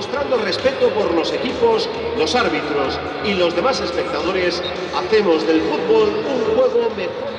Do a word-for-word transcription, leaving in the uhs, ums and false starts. mostrando respeto por los equipos, los árbitros y los demás espectadores, hacemos del fútbol un juego mejor.